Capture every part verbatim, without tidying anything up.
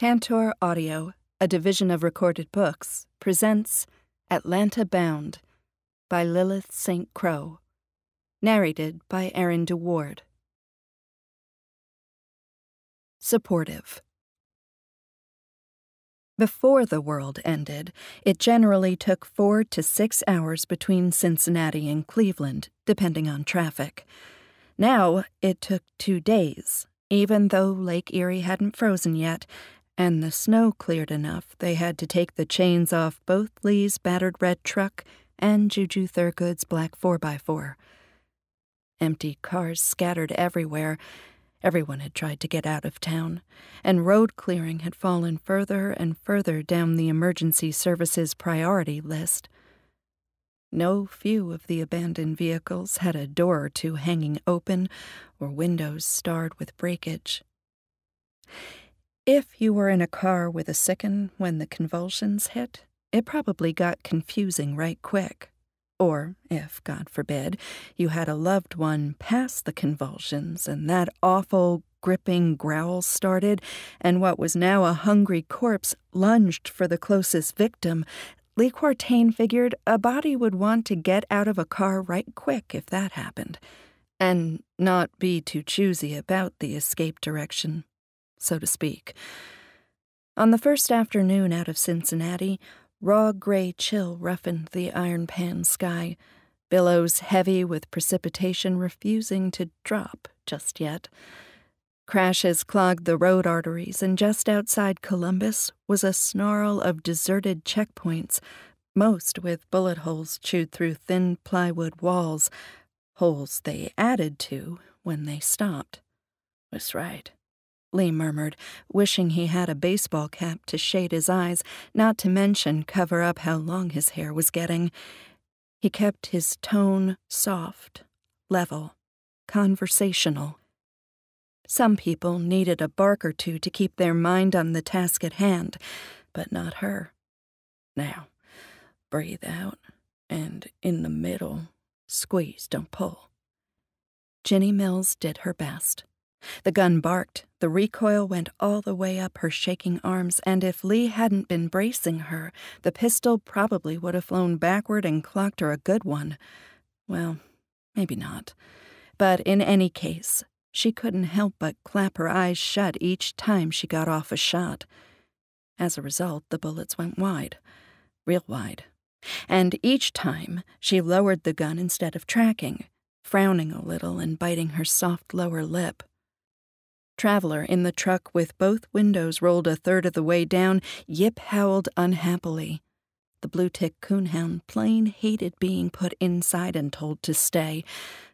Tantor Audio, a division of Recorded Books, presents Atlanta Bound by Lilith Saintcrow, narrated by Erin DeWard. Supportive. Before the world ended, it generally took four to six hours between Cincinnati and Cleveland, depending on traffic. Now it took two days, even though Lake Erie hadn't frozen yet, and the snow cleared enough they had to take the chains off both Lee's battered red truck and Juju Thurgood's black four by four. Empty cars scattered everywhere. Everyone had tried to get out of town, and road clearing had fallen further and further down the emergency services priority list. No few of the abandoned vehicles had a door or two hanging open or windows starred with breakage. If you were in a car with a sicken when the convulsions hit, it probably got confusing right quick. Or, if, God forbid, you had a loved one past the convulsions and that awful, gripping growl started and what was now a hungry corpse lunged for the closest victim, Lee Quartine figured a body would want to get out of a car right quick if that happened, and not be too choosy about the escape direction, so to speak. On the first afternoon out of Cincinnati, raw gray chill roughened the iron-pan sky, billows heavy with precipitation refusing to drop just yet. Crashes clogged the road arteries, and just outside Columbus was a snarl of deserted checkpoints, most with bullet holes chewed through thin plywood walls, holes they added to when they stopped. "That's right," Lee murmured, wishing he had a baseball cap to shade his eyes, not to mention cover up how long his hair was getting. He kept his tone soft, level, conversational. Some people needed a bark or two to keep their mind on the task at hand, but not her. "Now, breathe out, and in the middle, squeeze, don't pull." Ginny Mills did her best. The gun barked, the recoil went all the way up her shaking arms, and if Lee hadn't been bracing her, the pistol probably would have flown backward and clocked her a good one. Well, maybe not. But in any case, she couldn't help but clap her eyes shut each time she got off a shot. As a result, the bullets went wide, real wide. And each time, she lowered the gun instead of tracking, frowning a little and biting her soft lower lip. Traveler in the truck with both windows rolled a third of the way down, Yip howled unhappily. The blue-tick coonhound plain hated being put inside and told to stay,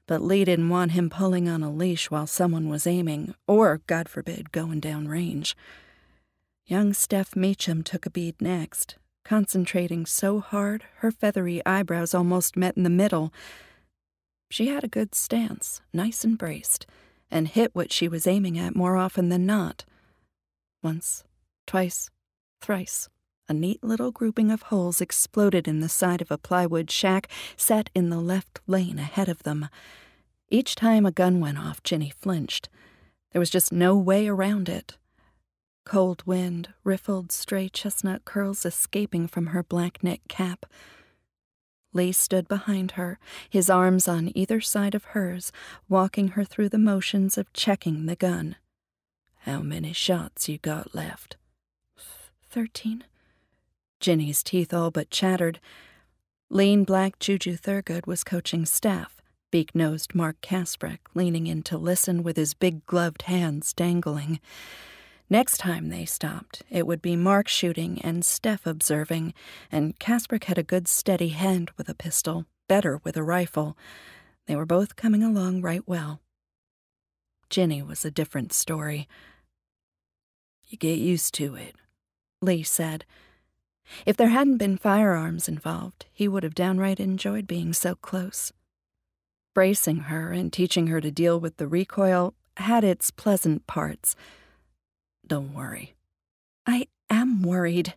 but Lee didn't want him pulling on a leash while someone was aiming, or, God forbid, going down range. Young Steph Meacham took a bead next, concentrating so hard her feathery eyebrows almost met in the middle. She had a good stance, nice and braced, and hit what she was aiming at more often than not. Once, twice, thrice. A neat little grouping of holes exploded in the side of a plywood shack set in the left lane ahead of them. Each time a gun went off, Ginny flinched. There was just no way around it. Cold wind riffled stray chestnut curls escaping from her black knit cap. Lee stood behind her, his arms on either side of hers, walking her through the motions of checking the gun. "How many shots you got left?" Thirteen. Ginny's teeth all but chattered. Lean black Juju Thurgood was coaching Steph, beak-nosed Mark Kasprek leaning in to listen with his big-gloved hands dangling. Next time they stopped, it would be Mark shooting and Steph observing, and Kasprek had a good steady hand with a pistol, better with a rifle. They were both coming along right well. Ginny was a different story. "You get used to it," Lee said. If there hadn't been firearms involved, he would have downright enjoyed being so close. Bracing her and teaching her to deal with the recoil had its pleasant parts. "Don't worry." "I am worried."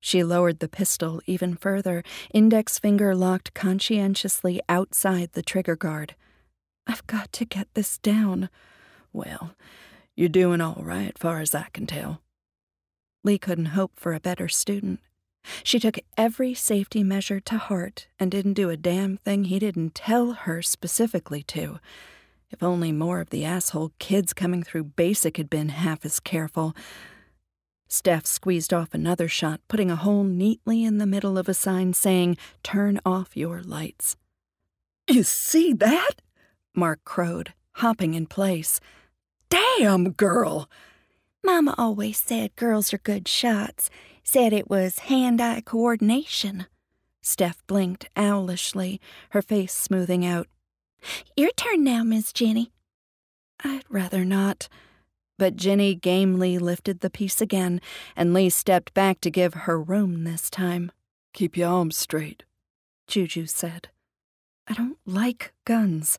She lowered the pistol even further, index finger locked conscientiously outside the trigger guard. "I've got to get this down." "Well, you're doing all right, far as I can tell." Lee couldn't hope for a better student. She took every safety measure to heart and didn't do a damn thing he didn't tell her specifically to. If only more of the asshole kids coming through basic had been half as careful. Steph squeezed off another shot, putting a hole neatly in the middle of a sign saying, "Turn off your lights." "You see that?" Mark crowed, hopping in place. "Damn, girl!" "Mama always said girls are good shots. Said it was hand-eye coordination." Steph blinked owlishly, her face smoothing out. "Your turn now, Miss Ginny." "I'd rather not." But Ginny gamely lifted the piece again, and Lee stepped back to give her room this time. "Keep your arms straight," Juju said. "I don't like guns,"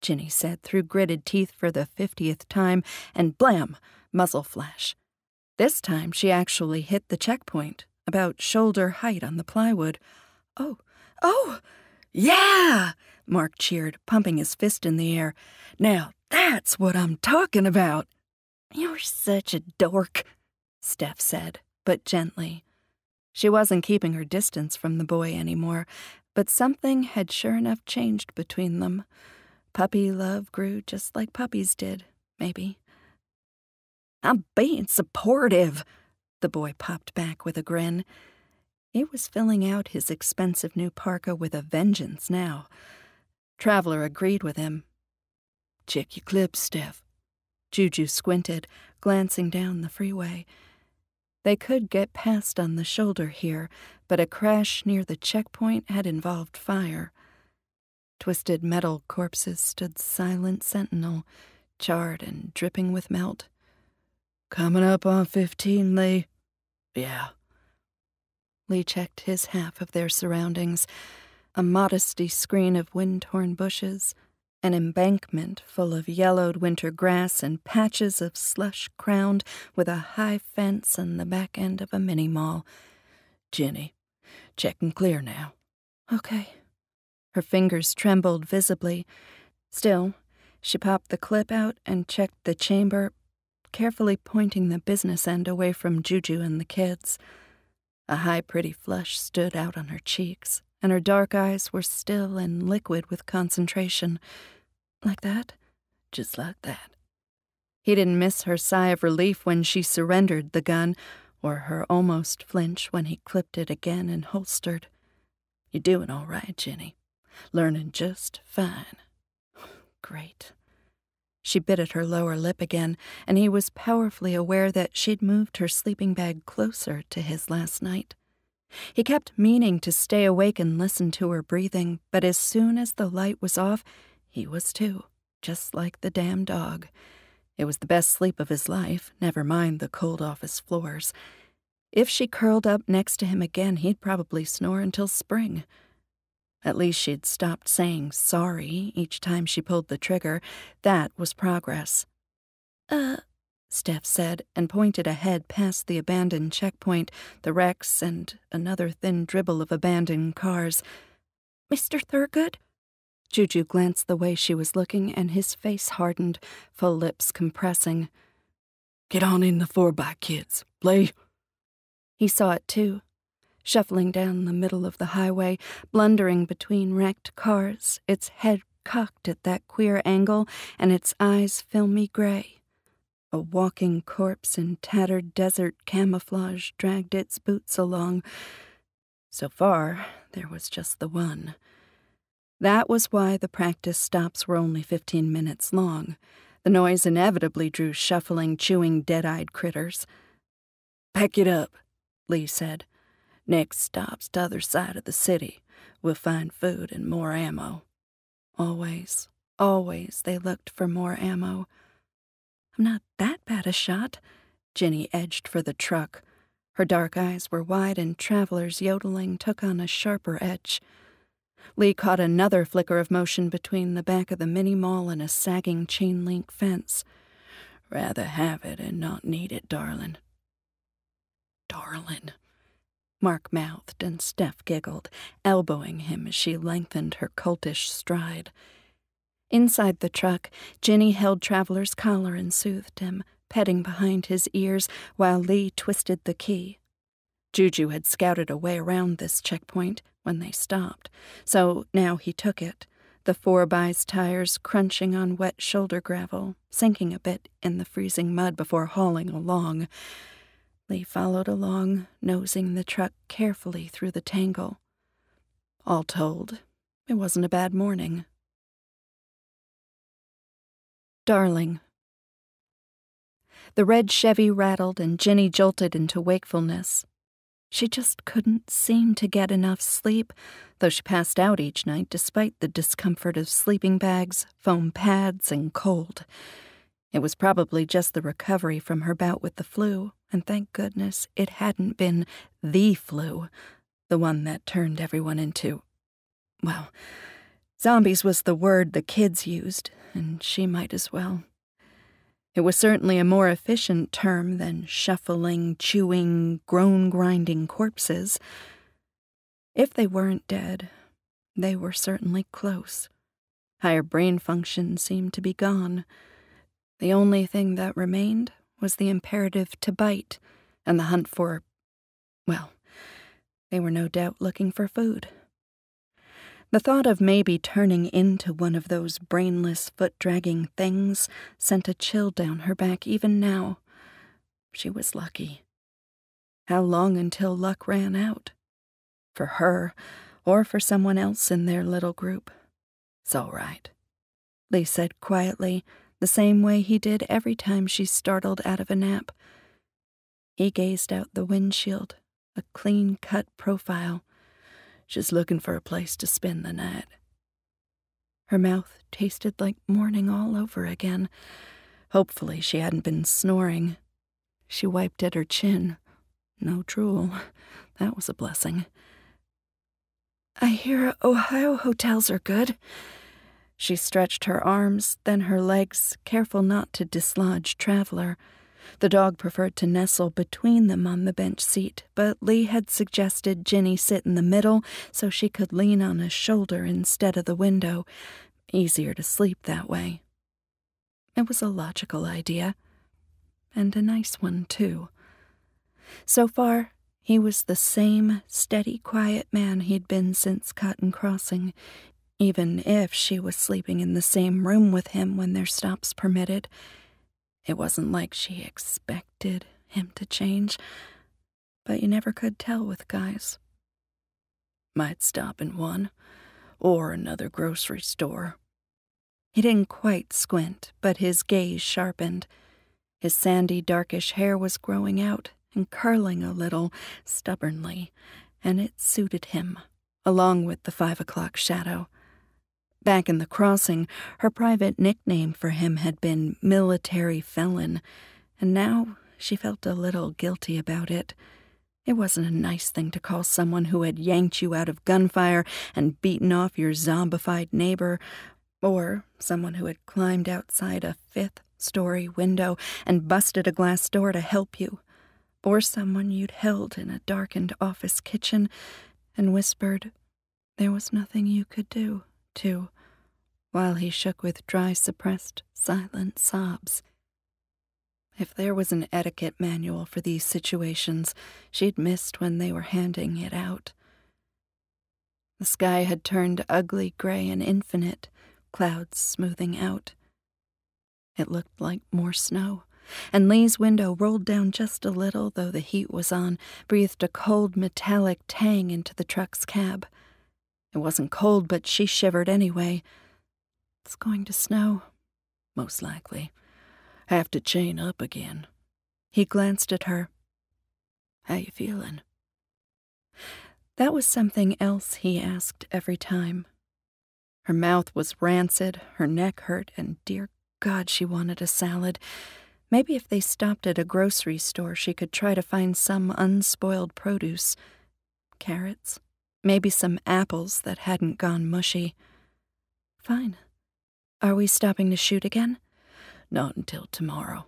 Ginny said through gritted teeth for the fiftieth time, and blam, muzzle flash. This time she actually hit the checkpoint, about shoulder height on the plywood. "Oh, oh, yeah!" Mark cheered, pumping his fist in the air. "Now that's what I'm talking about." "You're such a dork," Steph said, but gently. She wasn't keeping her distance from the boy anymore, but something had sure enough changed between them. Puppy love grew just like puppies did, maybe. "I'm being supportive," the boy popped back with a grin. He was filling out his expensive new parka with a vengeance now. Traveler agreed with him. "Check your clips, Steph." Juju squinted, glancing down the freeway. They could get past on the shoulder here, but a crash near the checkpoint had involved fire. Twisted metal corpses stood silent sentinel, charred and dripping with melt. "Coming up on fifteen, Lee." "Yeah." Lee checked his half of their surroundings, a modesty screen of wind-torn bushes, an embankment full of yellowed winter grass and patches of slush crowned with a high fence and the back end of a mini-mall. "Ginny, check and clear now." "Okay." Her fingers trembled visibly. Still, she popped the clip out and checked the chamber, carefully pointing the business end away from Juju and the kids. A high, pretty flush stood out on her cheeks, and her dark eyes were still and liquid with concentration. "Like that?" "Just like that." He didn't miss her sigh of relief when she surrendered the gun, or her almost flinch when he clipped it again and holstered. "You're doing all right, Ginny. Learning just fine." "Great." She bit at her lower lip again, and he was powerfully aware that she'd moved her sleeping bag closer to his last night. He kept meaning to stay awake and listen to her breathing, but as soon as the light was off, he was too, just like the damn dog. It was the best sleep of his life, never mind the cold office floors. If she curled up next to him again, he'd probably snore until spring. At least she'd stopped saying sorry each time she pulled the trigger. That was progress. Uh... Steph said, and pointed ahead past the abandoned checkpoint, the wrecks, and another thin dribble of abandoned cars. "Mister Thurgood?" Juju glanced the way she was looking, and his face hardened, full lips compressing. "Get on in the four-by, kids. Play." He saw it, too, shuffling down the middle of the highway, blundering between wrecked cars, its head cocked at that queer angle, and its eyes filmy gray. A walking corpse in tattered desert camouflage dragged its boots along. So far, there was just the one. That was why the practice stops were only fifteen minutes long. The noise inevitably drew shuffling, chewing, dead-eyed critters. "Pack it up," Lee said. "Next stop's t'other side of the city. We'll find food and more ammo." Always, always they looked for more ammo. "I'm not that bad a shot." Ginny edged for the truck. Her dark eyes were wide, and Traveler's yodeling took on a sharper edge. Lee caught another flicker of motion between the back of the mini-mall and a sagging chain-link fence. "Rather have it and not need it, darling." "Darling." Mark mouthed, and Steph giggled, elbowing him as she lengthened her coltish stride. Inside the truck, Ginny held Traveler's collar and soothed him, petting behind his ears while Lee twisted the key. Juju had scouted a way around this checkpoint when they stopped, so now he took it, the four-by's tires crunching on wet shoulder gravel, sinking a bit in the freezing mud before hauling along. Lee followed along, nosing the truck carefully through the tangle. All told, it wasn't a bad morning. Darling. The red Chevy rattled and Ginny jolted into wakefulness. She just couldn't seem to get enough sleep, though she passed out each night despite the discomfort of sleeping bags, foam pads, and cold. It was probably just the recovery from her bout with the flu, and thank goodness it hadn't been the flu, the one that turned everyone into, well, zombies was the word the kids used, and she might as well. It was certainly a more efficient term than shuffling, chewing, groan-grinding corpses. If they weren't dead, they were certainly close. Higher brain function seemed to be gone. The only thing that remained was the imperative to bite and the hunt for, well, they were no doubt looking for food. The thought of maybe turning into one of those brainless, foot-dragging things sent a chill down her back even now. She was lucky. How long until luck ran out? For her, or for someone else in their little group. It's all right, Lee said quietly, the same way he did every time she startled out of a nap. He gazed out the windshield, a clean-cut profile. She's looking for a place to spend the night. Her mouth tasted like morning all over again. Hopefully she hadn't been snoring. She wiped at her chin. No drool. That was a blessing. I hear Ohio hotels are good. She stretched her arms, then her legs, careful not to dislodge Traveler. The dog preferred to nestle between them on the bench seat, but Lee had suggested Ginny sit in the middle so she could lean on his shoulder instead of the window. Easier to sleep that way. It was a logical idea. And a nice one, too. So far, he was the same steady, quiet man he'd been since Cotton Crossing, even if she was sleeping in the same room with him when their stops permitted. It wasn't like she expected him to change, but you never could tell with guys. Might stop in one, or another grocery store. He didn't quite squint, but his gaze sharpened. His sandy, darkish hair was growing out and curling a little, stubbornly, and it suited him, along with the five o'clock shadow. Back in the crossing, her private nickname for him had been military felon, and now she felt a little guilty about it. It wasn't a nice thing to call someone who had yanked you out of gunfire and beaten off your zombified neighbor, or someone who had climbed outside a fifth-story window and busted a glass door to help you, or someone you'd held in a darkened office kitchen and whispered, "There was nothing you could do," too, while he shook with dry, suppressed, silent sobs. If there was an etiquette manual for these situations, she'd missed when they were handing it out. The sky had turned ugly gray and infinite, clouds smoothing out. It looked like more snow, and Lee's window rolled down just a little, though the heat was on, breathed a cold, metallic tang into the truck's cab. It wasn't cold, but she shivered anyway. It's going to snow, most likely. Have to chain up again. He glanced at her. How you feeling? That was something else he asked every time. Her mouth was rancid, her neck hurt, and dear God, she wanted a salad. Maybe if they stopped at a grocery store, she could try to find some unspoiled produce. Carrots? Maybe some apples that hadn't gone mushy. Fine. Are we stopping to shoot again? Not until tomorrow.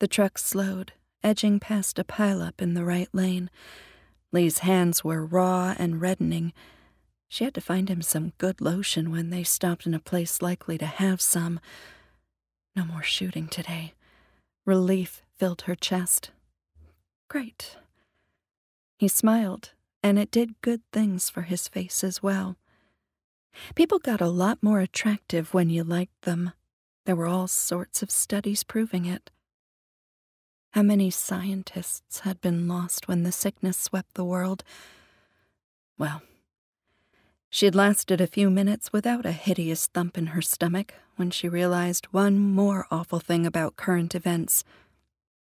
The truck slowed, edging past a pileup in the right lane. Lee's hands were raw and reddening. She had to find him some good lotion when they stopped in a place likely to have some. No more shooting today. Relief filled her chest. Great. He smiled, and it did good things for his face as well. People got a lot more attractive when you liked them. There were all sorts of studies proving it. How many scientists had been lost when the sickness swept the world? Well, she'd lasted a few minutes without a hideous thump in her stomach when she realized one more awful thing about current events.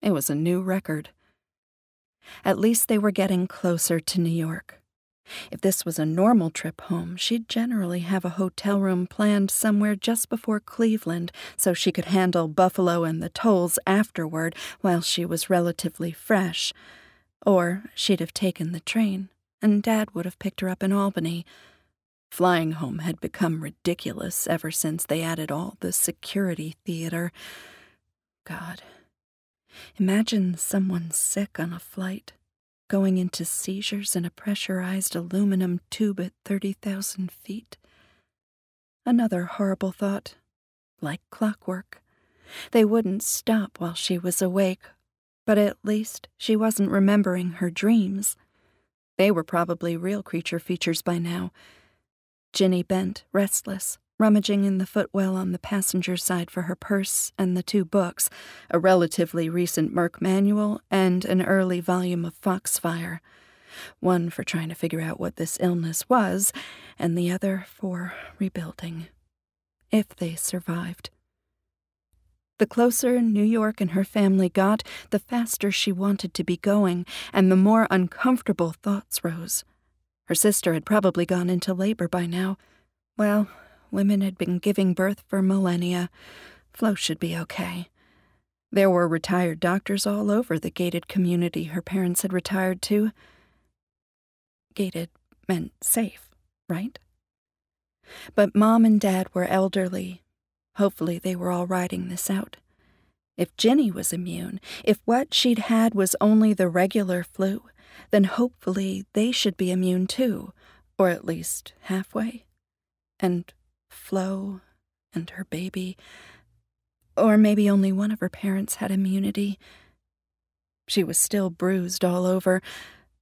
It was a new record. At least they were getting closer to New York. If this was a normal trip home, she'd generally have a hotel room planned somewhere just before Cleveland so she could handle Buffalo and the tolls afterward while she was relatively fresh. Or she'd have taken the train, and Dad would have picked her up in Albany. Flying home had become ridiculous ever since they added all the security theater. God. Imagine someone sick on a flight, going into seizures in a pressurized aluminum tube at thirty thousand feet. Another horrible thought, like clockwork. They wouldn't stop while she was awake, but at least she wasn't remembering her dreams. They were probably real creature features by now. Ginny bent, restless, rummaging in the footwell on the passenger side for her purse and the two books, a relatively recent Merck manual and an early volume of Foxfire, one for trying to figure out what this illness was, and the other for rebuilding, if they survived. The closer New York and her family got, the faster she wanted to be going, and the more uncomfortable thoughts rose. Her sister had probably gone into labor by now. Well, women had been giving birth for millennia. Flo should be okay. There were retired doctors all over the gated community her parents had retired to. Gated meant safe, right? But Mom and Dad were elderly. Hopefully they were all riding this out. If Ginny was immune, if what she'd had was only the regular flu, then hopefully they should be immune too, or at least halfway. And Flo and her baby, or maybe only one of her parents had immunity. She was still bruised all over,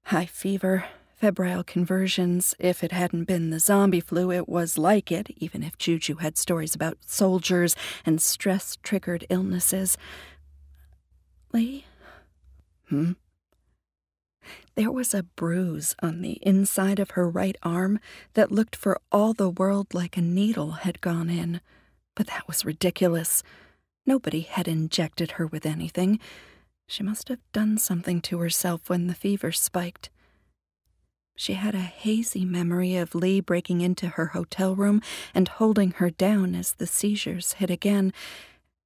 high fever, febrile conversions. If it hadn't been the zombie flu, it was like it, even if Juju had stories about soldiers and stress-triggered illnesses. Lee? Hmm? There was a bruise on the inside of her right arm that looked for all the world like a needle had gone in. But that was ridiculous. Nobody had injected her with anything. She must have done something to herself when the fever spiked. She had a hazy memory of Lee breaking into her hotel room and holding her down as the seizures hit again,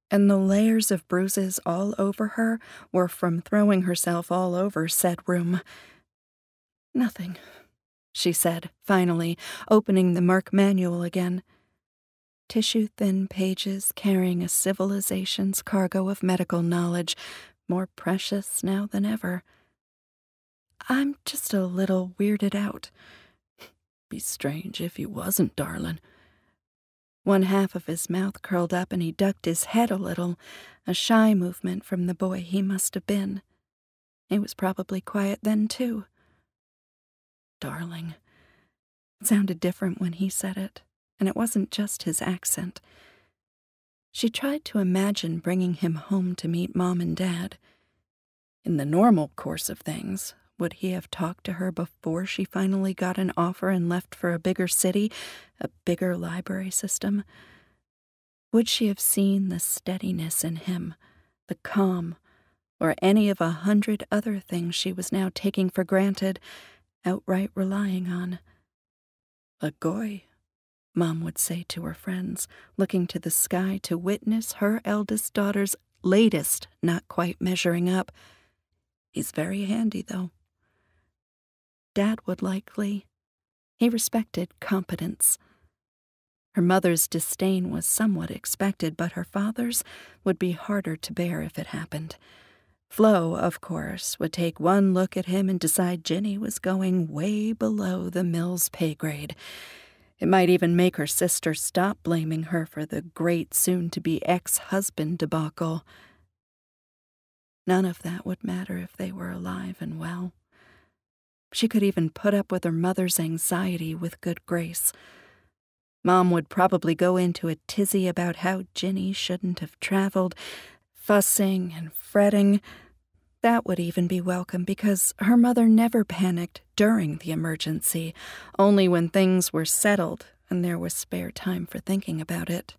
and the layers of bruises all over her were from throwing herself all over said room. "Nothing," she said, finally, opening the Merck manual again. Tissue-thin pages carrying a civilization's cargo of medical knowledge, more precious now than ever. "I'm just a little weirded out." "Be strange if you wasn't, darlin'." One half of his mouth curled up and he ducked his head a little, a shy movement from the boy he must have been. He was probably quiet then, too. "Darling." It sounded different when he said it, and it wasn't just his accent. She tried to imagine bringing him home to meet Mom and Dad. In the normal course of things, would he have talked to her before she finally got an offer and left for a bigger city, a bigger library system? Would she have seen the steadiness in him, the calm, or any of a hundred other things she was now taking for granted, outright relying on? "A goy," Mom would say to her friends, looking to the sky to witness her eldest daughter's latest not quite measuring up. "He's very handy, though." Dad would likely. He respected competence. Her mother's disdain was somewhat expected, but her father's would be harder to bear if it happened. Flo, of course, would take one look at him and decide Ginny was going way below the Mills' pay grade. It might even make her sister stop blaming her for the great soon-to-be ex-husband debacle. None of that would matter if they were alive and well. She could even put up with her mother's anxiety with good grace. Mom would probably go into a tizzy about how Ginny shouldn't have traveled, fussing and fretting. That would even be welcome because her mother never panicked during the emergency, only when things were settled and there was spare time for thinking about it.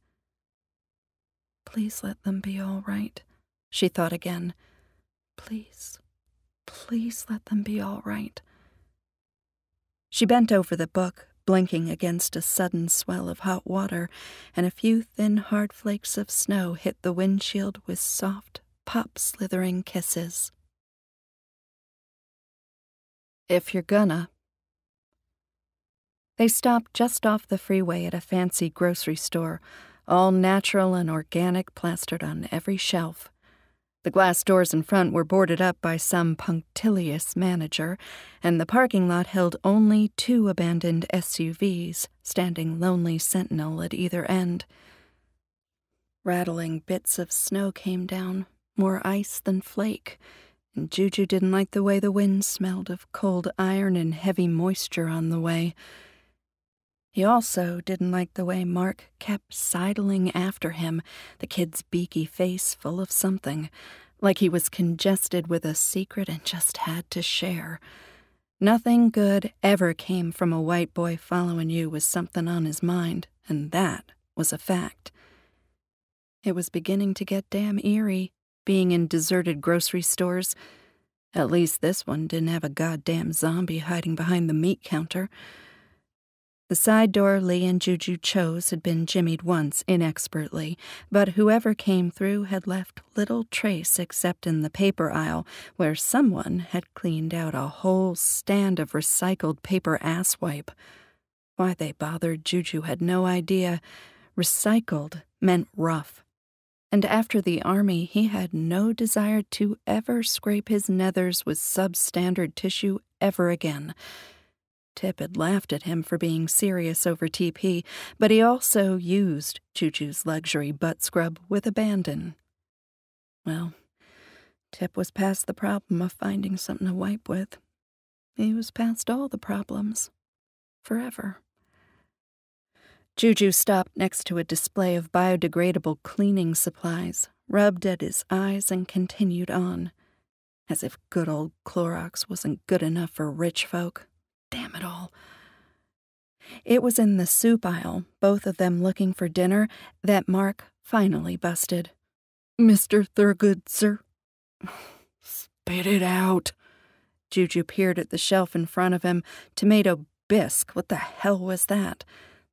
Please let them be all right, she thought again. Please, please let them be all right. She bent over the book, blinking against a sudden swell of hot water, and a few thin, hard flakes of snow hit the windshield with soft, pop-slithering kisses. If you're gonna. They stopped just off the freeway at a fancy grocery store, all natural and organic plastered on every shelf. The glass doors in front were boarded up by some punctilious manager, and the parking lot held only two abandoned S U Vs, standing lonely sentinel at either end. Rattling bits of snow came down, more ice than flake, and Juju didn't like the way the wind smelled of cold iron and heavy moisture on the way. He also didn't like the way Mark kept sidling after him, the kid's beaky face full of something, like he was congested with a secret and just had to share. Nothing good ever came from a white boy following you with something on his mind, and that was a fact. It was beginning to get damn eerie, being in deserted grocery stores. At least this one didn't have a goddamn zombie hiding behind the meat counter. The side door Lee and Juju chose had been jimmied once inexpertly, but whoever came through had left little trace except in the paper aisle, where someone had cleaned out a whole stand of recycled paper asswipe. Why they bothered, Juju had no idea. Recycled meant rough. And after the army, he had no desire to ever scrape his nethers with substandard tissue ever again. Tip had laughed at him for being serious over T P, but he also used Juju's luxury butt scrub with abandon. Well, Tip was past the problem of finding something to wipe with. He was past all the problems. Forever. Juju stopped next to a display of biodegradable cleaning supplies, rubbed at his eyes, and continued on. As if good old Clorox wasn't good enough for rich folk. Damn it all. It was in the soup aisle, both of them looking for dinner, that Mark finally busted. Mister Thurgood, sir. Spit it out. Juju peered at the shelf in front of him. Tomato bisque, what the hell was that?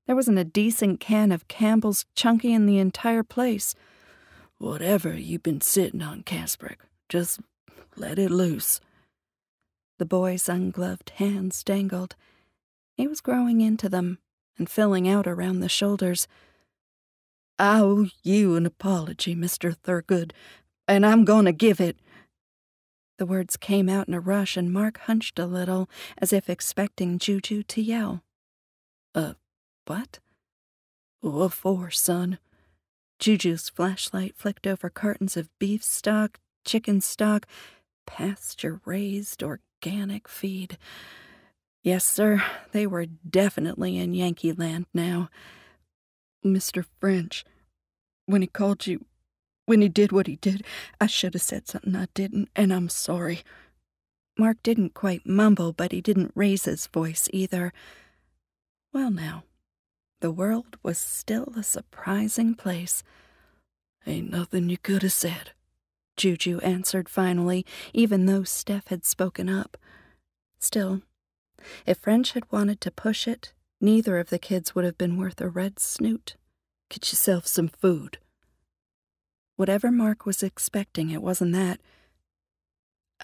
There wasn't a decent can of Campbell's Chunky in the entire place. Whatever you've been sitting on, Casprick, just let it loose. The boy's ungloved hands dangled. He was growing into them and filling out around the shoulders. I owe you an apology, Mister Thurgood, and I'm gonna give it. The words came out in a rush, and Mark hunched a little, as if expecting Juju to yell. Uh, what? What for, son? Juju's flashlight flicked over cartons of beef stock, chicken stock, pasture-raised or organic feed. Yes, sir, they were definitely in Yankee land now. Mister French, when he called you, when he did what he did, I should have said something I didn't, and I'm sorry. Mark didn't quite mumble, but he didn't raise his voice either. Well, now, the world was still a surprising place. Ain't nothing you could have said, Juju answered finally, even though Steph had spoken up. Still, if French had wanted to push it, neither of the kids would have been worth a red snoot. Get yourself some food. Whatever Mark was expecting, it wasn't that.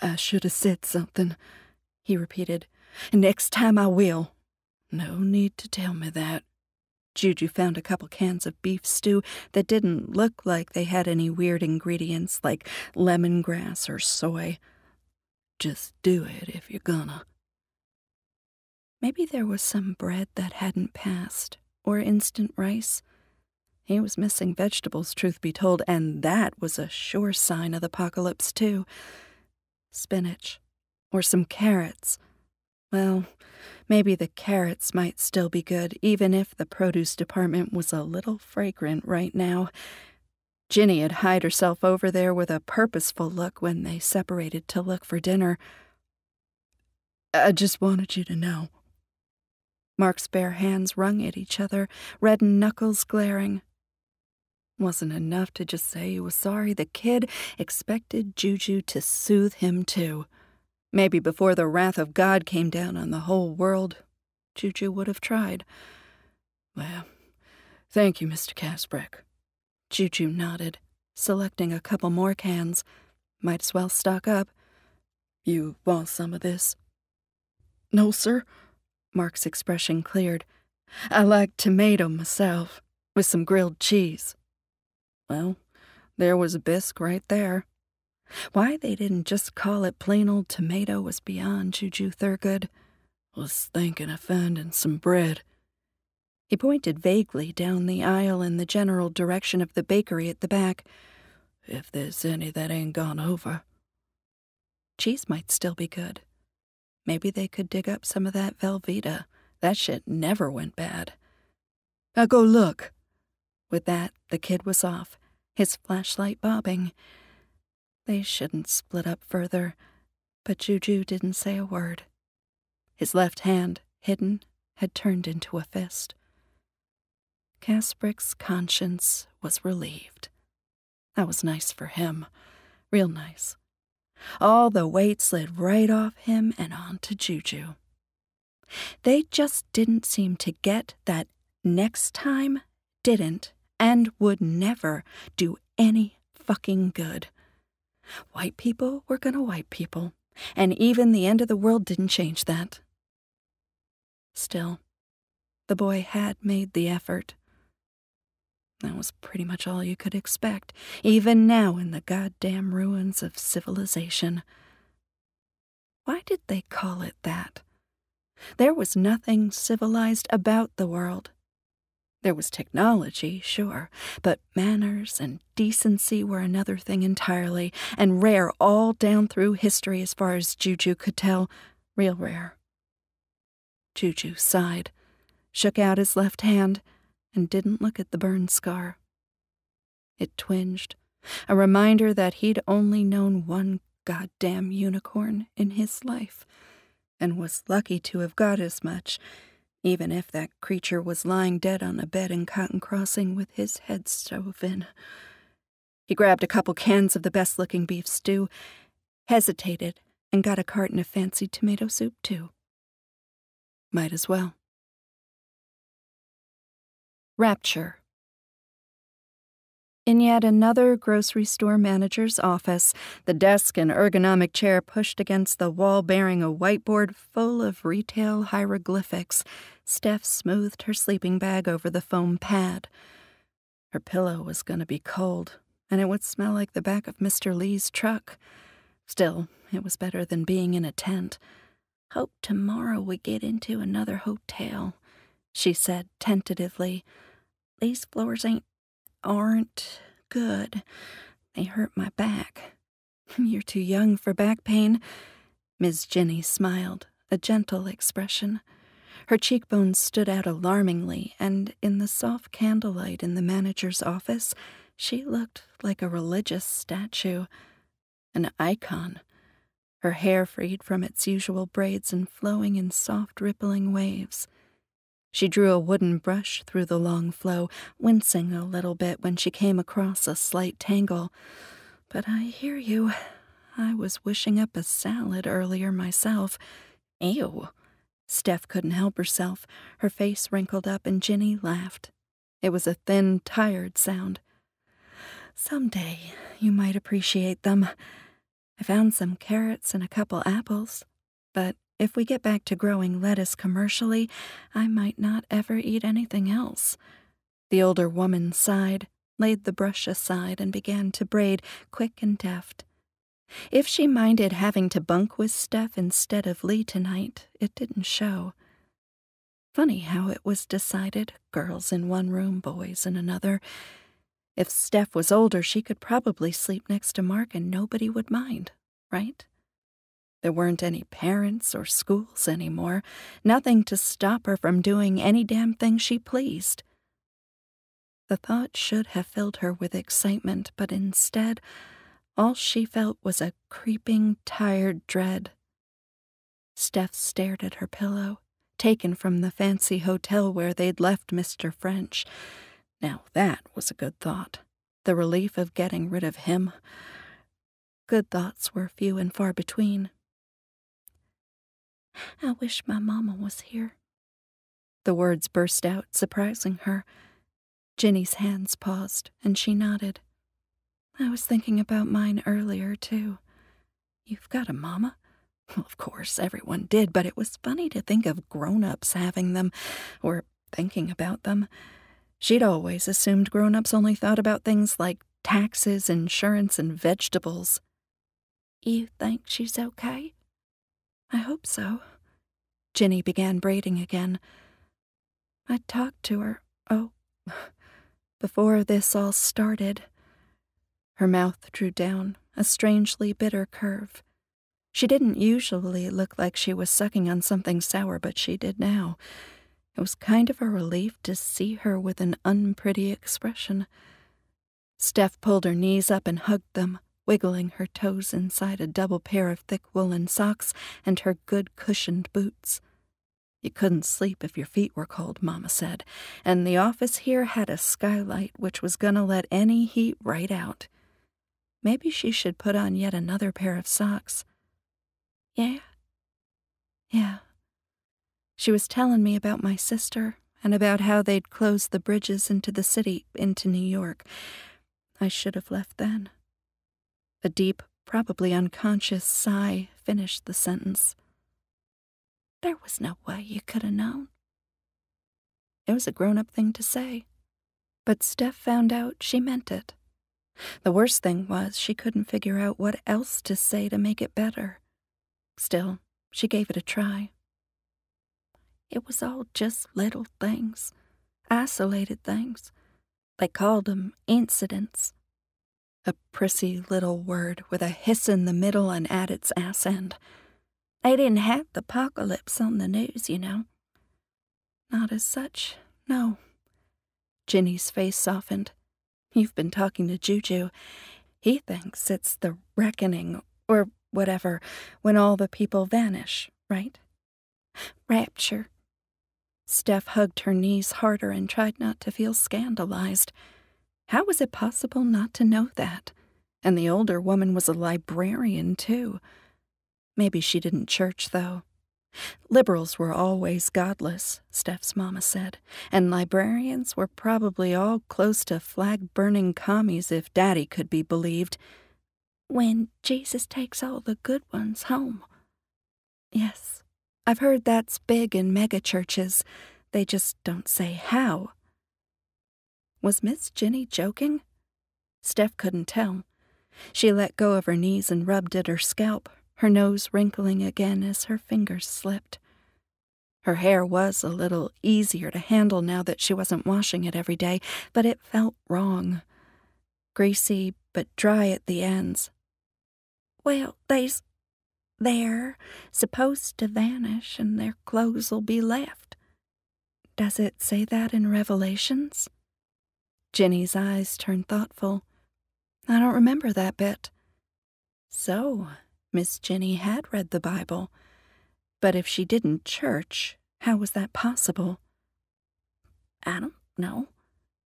I should have said something, he repeated. Next time I will. No need to tell me that. Juju found a couple cans of beef stew that didn't look like they had any weird ingredients like lemongrass or soy. Just do it if you're gonna. Maybe there was some bread that hadn't passed, or instant rice. He was missing vegetables, truth be told, and that was a sure sign of the apocalypse, too. Spinach. Or some carrots. Well, maybe the carrots might still be good, even if the produce department was a little fragrant right now. Ginny had hied herself over there with a purposeful look when they separated to look for dinner. I just wanted you to know. Mark's bare hands wrung at each other, red knuckles glaring. Wasn't enough to just say he was sorry. The kid expected Juju to soothe him, too. Maybe before the wrath of God came down on the whole world, Juju would have tried. Well, thank you, Mister Casbrick. Juju nodded, selecting a couple more cans. Might as well stock up. You want some of this? No, sir. Mark's expression cleared. I like tomato myself, with some grilled cheese. Well, there was a bisque right there. Why they didn't just call it plain old tomato was beyond Juju Thurgood. Was thinking of finding some bread. He pointed vaguely down the aisle in the general direction of the bakery at the back. If there's any that ain't gone over. Cheese might still be good. Maybe they could dig up some of that Velveeta. That shit never went bad. Now go look. With that, the kid was off, his flashlight bobbing. They shouldn't split up further, but Juju didn't say a word. His left hand, hidden, had turned into a fist. Casbrick's conscience was relieved. That was nice for him, real nice. All the weight slid right off him and onto Juju. They just didn't seem to get that next time didn't and would never do any fucking good. White people were gonna white people, and even the end of the world didn't change that. Still, the boy had made the effort. That was pretty much all you could expect, even now in the goddamn ruins of civilization. Why did they call it that? There was nothing civilized about the world. There was technology, sure, but manners and decency were another thing entirely, and rare all down through history as far as Juju could tell, real rare. Juju sighed, shook out his left hand, and didn't look at the burn scar. It twinged, a reminder that he'd only known one goddamn unicorn in his life, and was lucky to have got as much, even if that creature was lying dead on a bed in Cotton Crossing with his head stove in. He grabbed a couple cans of the best-looking beef stew, hesitated, and got a carton of fancy tomato soup, too. Might as well. Rapture. In yet another grocery store manager's office, the desk and ergonomic chair pushed against the wall bearing a whiteboard full of retail hieroglyphics, Steph smoothed her sleeping bag over the foam pad. Her pillow was going to be cold, and it would smell like the back of Mister Lee's truck. Still, it was better than being in a tent. Hope tomorrow we get into another hotel, she said tentatively. These floors ain't, aren't good. They hurt my back. You're too young for back pain. Miss Ginny smiled, a gentle expression. Her cheekbones stood out alarmingly, and in the soft candlelight in the manager's office, she looked like a religious statue, an icon, her hair freed from its usual braids and flowing in soft, rippling waves. She drew a wooden brush through the long flow, wincing a little bit when she came across a slight tangle. But I hear you. I was wishing up a salad earlier myself. Ew. Steph couldn't help herself. Her face wrinkled up and Ginny laughed. It was a thin, tired sound. Someday you might appreciate them. I found some carrots and a couple apples, but if we get back to growing lettuce commercially, I might not ever eat anything else. The older woman sighed, laid the brush aside, and began to braid, quick and deft. If she minded having to bunk with Steph instead of Lee tonight, it didn't show. Funny how it was decided, girls in one room, boys in another. If Steph was older, she could probably sleep next to Mark and nobody would mind, right? There weren't any parents or schools anymore, nothing to stop her from doing any damn thing she pleased. The thought should have filled her with excitement, but instead, all she felt was a creeping, tired dread. Steph stared at her pillow, taken from the fancy hotel where they'd left Mister French. Now that was a good thought. The relief of getting rid of him. Good thoughts were few and far between. I wish my mama was here. The words burst out, surprising her. Ginny's hands paused, and she nodded. I was thinking about mine earlier, too. You've got a mama? Well, of course, everyone did, but it was funny to think of grown-ups having them, or thinking about them. She'd always assumed grown-ups only thought about things like taxes, insurance, and vegetables. You think she's okay? I hope so. Ginny began braiding again. I talked to her, oh, before this all started. Her mouth drew down, a strangely bitter curve. She didn't usually look like she was sucking on something sour, but she did now. It was kind of a relief to see her with an unpretty expression. Steph pulled her knees up and hugged them, wiggling her toes inside a double pair of thick woolen socks and her good cushioned boots. You couldn't sleep if your feet were cold, Mama said, and the office here had a skylight which was gonna let any heat right out. Maybe she should put on yet another pair of socks. Yeah? Yeah. She was telling me about my sister and about how they'd closed the bridges into the city, into New York. I should have left then. A deep, probably unconscious sigh finished the sentence. There was no way you could have known. It was a grown-up thing to say, but Steph found out she meant it. The worst thing was she couldn't figure out what else to say to make it better. Still, she gave it a try. It was all just little things, isolated things. They called them incidents. A prissy little word with a hiss in the middle and at its ass end. They didn't have the apocalypse on the news, you know. Not as such, no. Ginny's face softened. You've been talking to Juju. He thinks it's the reckoning, or whatever, when all the people vanish, right? Rapture. Steph hugged her knees harder and tried not to feel scandalized. How was it possible not to know that? And the older woman was a librarian, too. Maybe she didn't church, though. Liberals were always godless, Steph's mama said, and librarians were probably all close to flag-burning commies if Daddy could be believed. When Jesus takes all the good ones home. Yes. I've heard that's big in megachurches. They just don't say how. Was Miss Ginny joking? Steph couldn't tell. She let go of her knees and rubbed at her scalp, her nose wrinkling again as her fingers slipped. Her hair was a little easier to handle now that she wasn't washing it every day, but it felt wrong. Greasy, but dry at the ends. Well, they's... They're supposed to vanish and their clothes'll be left. Does it say that in Revelations? Ginny's eyes turned thoughtful. I don't remember that bit. So, Miss Ginny had read the Bible. But if she didn't church, how was that possible? I don't know.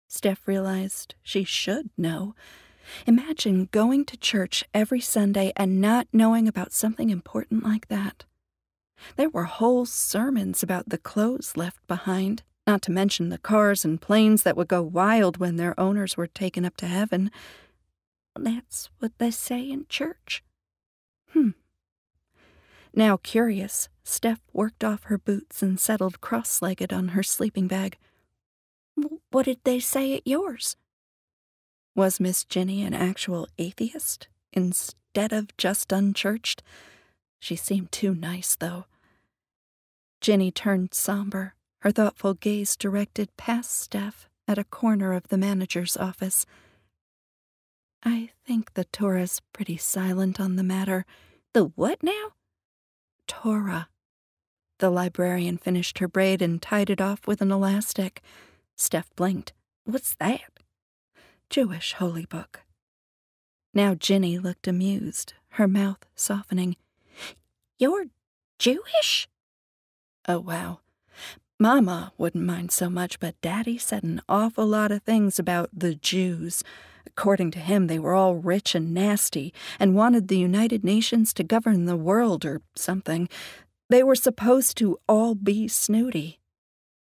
Steph realized she should know. Imagine going to church every Sunday and not knowing about something important like that. There were whole sermons about the clothes left behind, not to mention the cars and planes that would go wild when their owners were taken up to heaven. That's what they say in church. Hmm. Now curious, Steph worked off her boots and settled cross-legged on her sleeping bag. What did they say at yours? Was Miss Ginny an actual atheist, instead of just unchurched? She seemed too nice, though. Ginny turned somber, her thoughtful gaze directed past staff at a corner of the manager's office. I think the Torah's pretty silent on the matter. The what now? Torah. The librarian finished her braid and tied it off with an elastic. Steph blinked. What's that? Jewish holy book. Now Ginny looked amused, her mouth softening. You're Jewish? Oh, wow. Mama wouldn't mind so much, but Daddy said an awful lot of things about the Jews. According to him, they were all rich and nasty and wanted the United Nations to govern the world or something. They were supposed to all be snooty.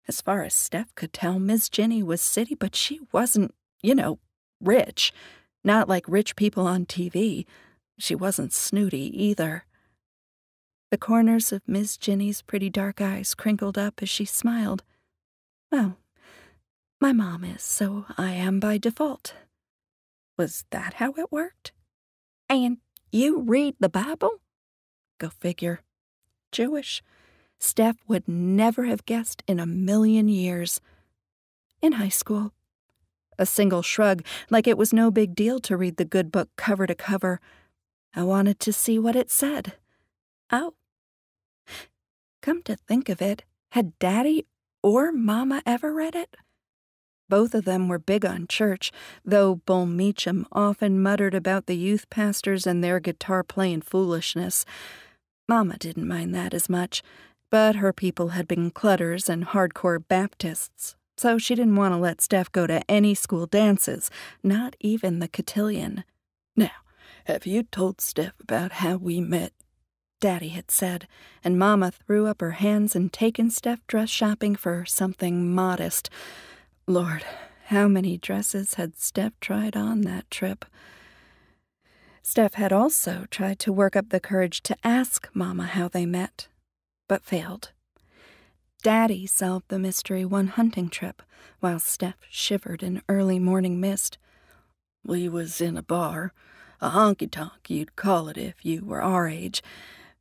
As far as Steph could tell, Miss Ginny was city, but she wasn't, you know, rich. Not like rich people on T V. She wasn't snooty either. The corners of Miss Ginny's pretty dark eyes crinkled up as she smiled. Well, my mom is, so I am by default. Was that how it worked? And you read the Bible? Go figure. Jewish. Steph would never have guessed in a million years. In high school. A single shrug, like it was no big deal to read the good book cover to cover. I wanted to see what it said. Oh. Come to think of it, had Daddy or Mama ever read it? Both of them were big on church, though Bull Meacham often muttered about the youth pastors and their guitar-playing foolishness. Mama didn't mind that as much, but her people had been clutters and hardcore Baptists, so she didn't want to let Steph go to any school dances, not even the cotillion. Now, have you told Steph about how we met? Daddy had said, and Mama threw up her hands and taken Steph dress shopping for something modest. Lord, how many dresses had Steph tried on that trip? Steph had also tried to work up the courage to ask Mama how they met, but failed. Daddy solved the mystery one hunting trip, while Steph shivered in early morning mist. We was in a bar, a honky-tonk you'd call it if you were our age.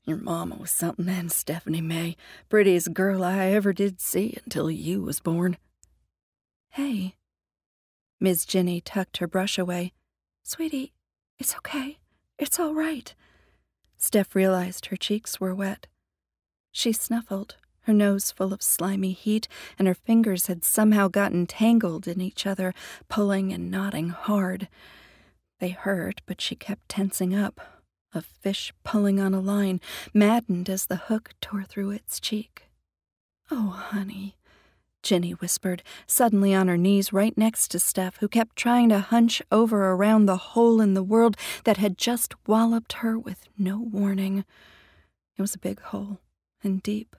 Your mama was something then, Stephanie May, prettiest girl I ever did see until you was born. Hey. Miss Ginny tucked her brush away. Sweetie, it's okay. It's all right. Steph realized her cheeks were wet. She snuffled, her nose full of slimy heat, and her fingers had somehow gotten tangled in each other, pulling and knotting hard. They hurt, but she kept tensing up, a fish pulling on a line, maddened as the hook tore through its cheek. Oh, honey, Ginny whispered, suddenly on her knees right next to Steph, who kept trying to hunch over around the hole in the world that had just walloped her with no warning. It was a big hole, and deep,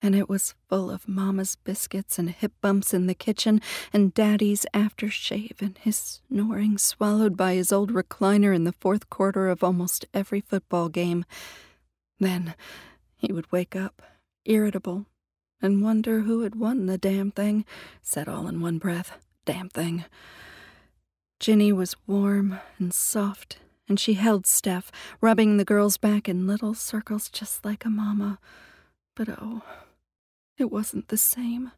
and it was full of Mama's biscuits and hip bumps in the kitchen and Daddy's aftershave and his snoring swallowed by his old recliner in the fourth quarter of almost every football game. Then he would wake up, irritable, and wonder who had won the damn thing, said all in one breath, damn thing. Ginny was warm and soft, and she held Steph, rubbing the girl's back in little circles just like a mama. But oh, it wasn't the same.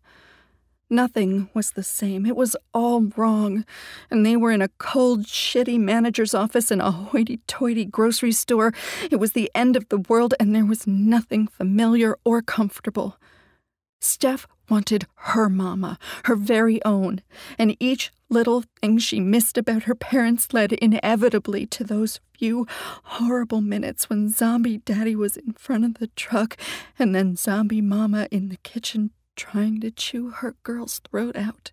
Nothing was the same. It was all wrong, and they were in a cold, shitty manager's office in a hoity-toity grocery store. It was the end of the world, and there was nothing familiar or comfortable. Steph wanted her mama, her very own, and each little thing she missed about her parents led inevitably to those few horrible minutes when zombie daddy was in front of the truck and then zombie mama in the kitchen trying to chew her girl's throat out.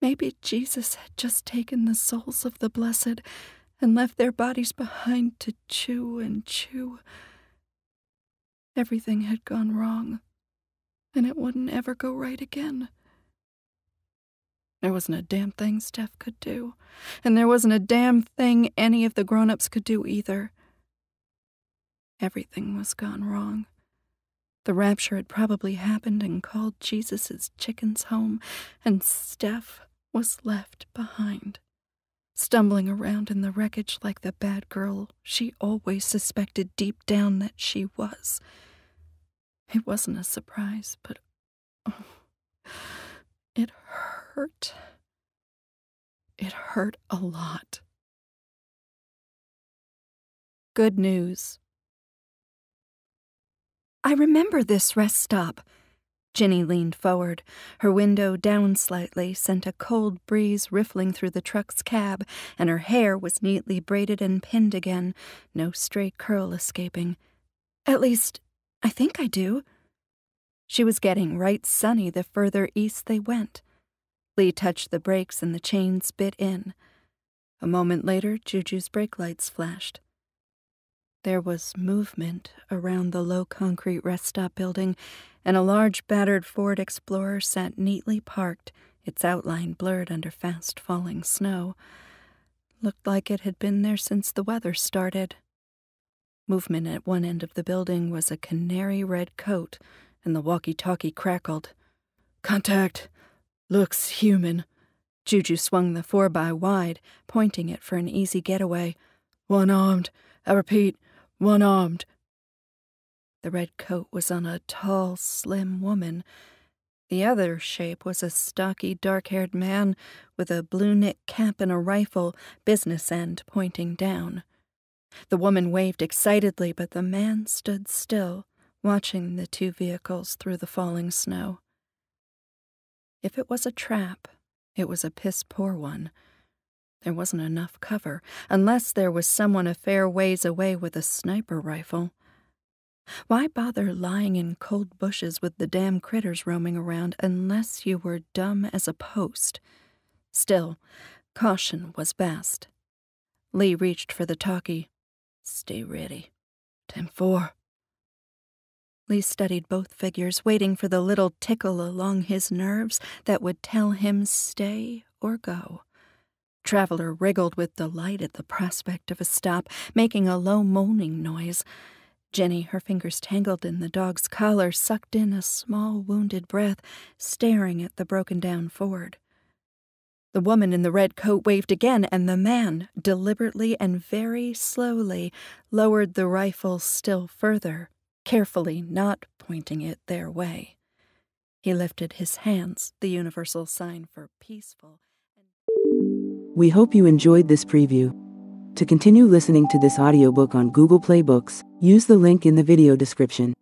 Maybe Jesus had just taken the souls of the blessed and left their bodies behind to chew and chew. Everything had gone wrong, and it wouldn't ever go right again. There wasn't a damn thing Steph could do, and there wasn't a damn thing any of the grown-ups could do either. Everything was gone wrong. The rapture had probably happened and called Jesus's chickens home, and Steph was left behind, stumbling around in the wreckage like the bad girl she always suspected deep down that she was. It wasn't a surprise, but oh, it hurt. It hurt a lot. Good news. I remember this rest stop. Ginny leaned forward. Her window down slightly sent a cold breeze riffling through the truck's cab, and her hair was neatly braided and pinned again, no stray curl escaping. At least, I think I do. She was getting right sunny the further east they went. Lee touched the brakes and the chain spit in. A moment later, Juju's brake lights flashed. There was movement around the low concrete rest stop building, and a large battered Ford Explorer sat neatly parked, its outline blurred under fast falling snow. Looked like it had been there since the weather started. Movement at one end of the building was a canary red coat, and the walkie-talkie crackled. "Contact. Looks human." Juju swung the four by wide, pointing it for an easy getaway. "One-armed. I repeat, one-armed." The red coat was on a tall, slim woman. The other shape was a stocky, dark-haired man with a blue knit cap and a rifle, business end pointing down. The woman waved excitedly, but the man stood still, watching the two vehicles through the falling snow. If it was a trap, it was a piss-poor one. There wasn't enough cover, unless there was someone a fair ways away with a sniper rifle. Why bother lying in cold bushes with the damn critters roaming around unless you were dumb as a post? Still, caution was best. Lee reached for the talkie. "Stay ready. ten four. Lee studied both figures, waiting for the little tickle along his nerves that would tell him stay or go. Traveler wriggled with delight at the prospect of a stop, making a low moaning noise. Ginny, her fingers tangled in the dog's collar, sucked in a small wounded breath, staring at the broken-down Ford. The woman in the red coat waved again, and the man, deliberately and very slowly, lowered the rifle still further, carefully not pointing it their way. He lifted his hands, the universal sign for peaceful. We hope you enjoyed this preview. To continue listening to this audiobook on Google Play Books, use the link in the video description.